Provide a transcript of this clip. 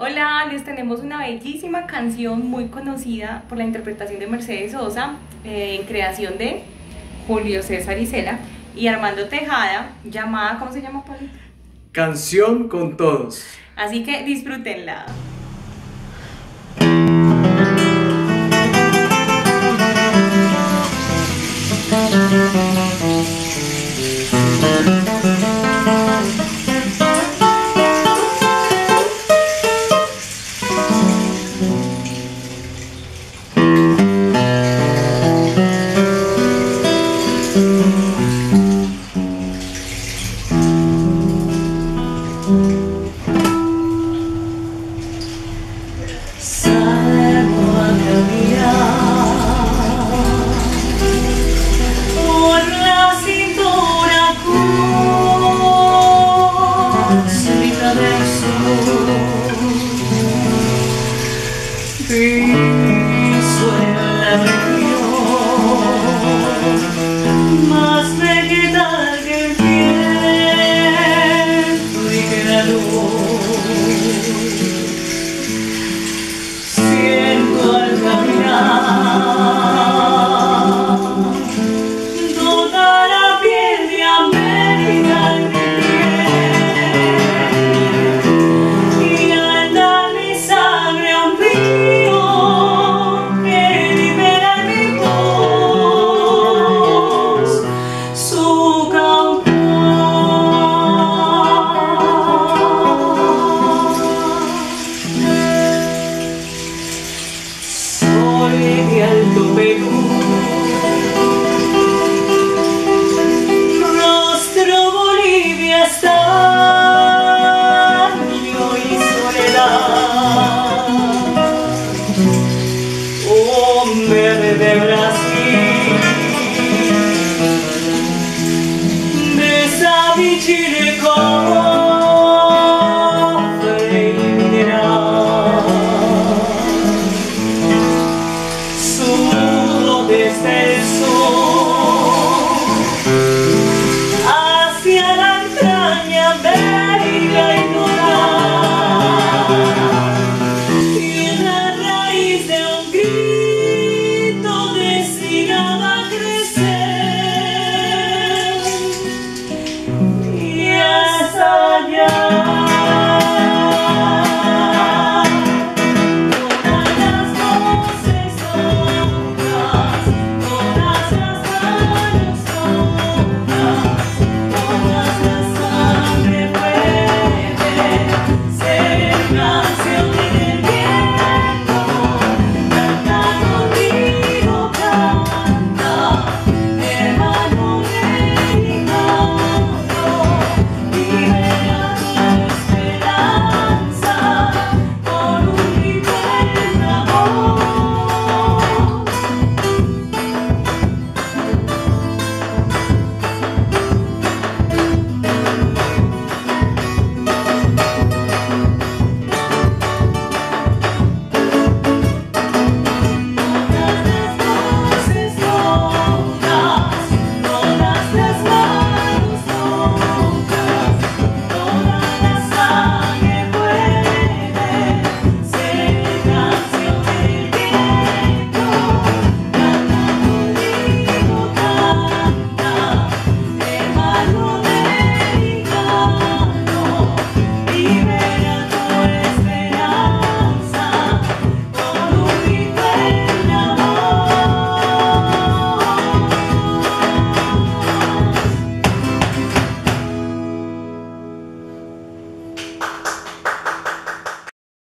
Hola, les tenemos una bellísima canción muy conocida por la interpretación de Mercedes Sosa, en creación de Julio César Isela y Armando Tejada, llamada, ¿cómo se llama, Paulita? Canción con todos. Así que disfrútenla. Más vegetal que el viento y que la luz.